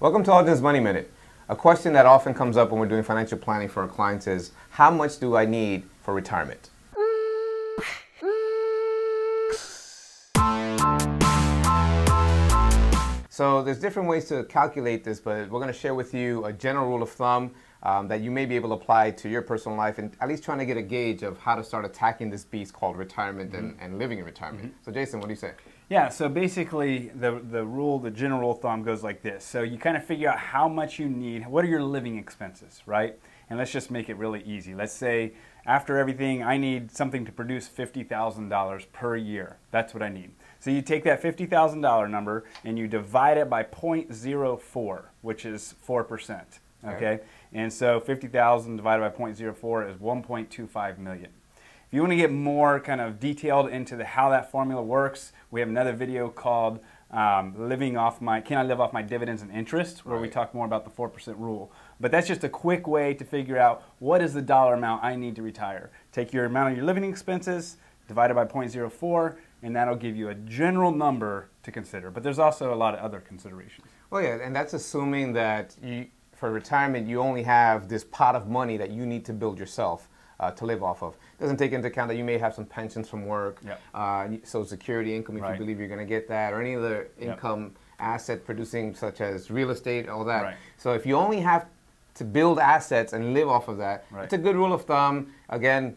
Welcome to AllGen's Money Minute. A question that often comes up when we're doing financial planning for our clients is, how much do I need for retirement? So there's different ways to calculate this, but we're going to share with you a general rule of thumb that you may be able to apply to your personal life, and at least trying to get a gauge of how to start attacking this beast called retirement and living in retirement. So Jason, what do you say? Yeah, so basically the general rule of thumb goes like this. So you kind of figure out how much you need, what are your living expenses, right? And let's just make it really easy. Let's say after everything, I need something to produce $50,000 per year. That's what I need. So you take that $50,000 number and you divide it by 0.04, which is 4%, okay? And so 50,000 divided by 0.04 is 1.25 million. If you want to get more kind of detailed into how that formula works, we have another video called Can I Live Off My Dividends and Interest, where we talk more about the 4% rule. But that's just a quick way to figure out what is the dollar amount I need to retire. Take your amount of your living expenses, divide it by 0.04, and that'll give you a general number to consider. But there's also a lot of other considerations. Well, yeah, and that's assuming that for retirement, you only have this pot of money that you need to build yourself to live off of. Doesn't take into account that you may have some pensions from work, Social Security income if you believe you're going to get that, or any other income asset producing such as real estate, all that. So if you only have to build assets and live off of that, it's a good rule of thumb. Again,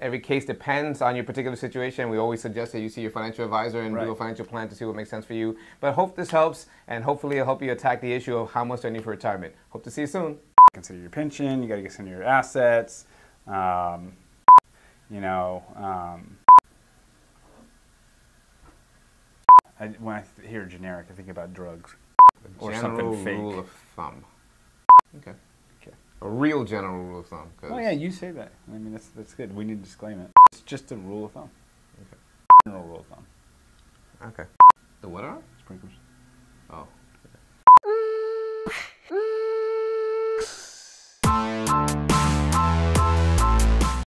every case depends on your particular situation. We always suggest that you see your financial advisor and do a financial plan to see what makes sense for you. But hope this helps, and hopefully it'll help you attack the issue of how much do I need for retirement. Hope to see you soon. Consider your pension, you gotta get some of your assets, when I hear generic, I think about drugs. Or something fake. Rule of thumb. Okay. A real general rule of thumb. Oh yeah, you say that. I mean, that's good. We need to disclaim it. It's just a rule of thumb. General rule of thumb. Okay. The what are? Sprinklers. Oh.